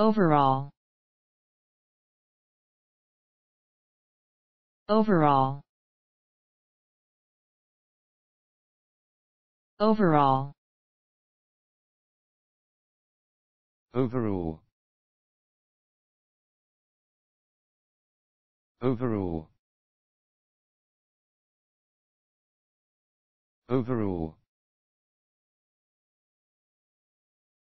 overall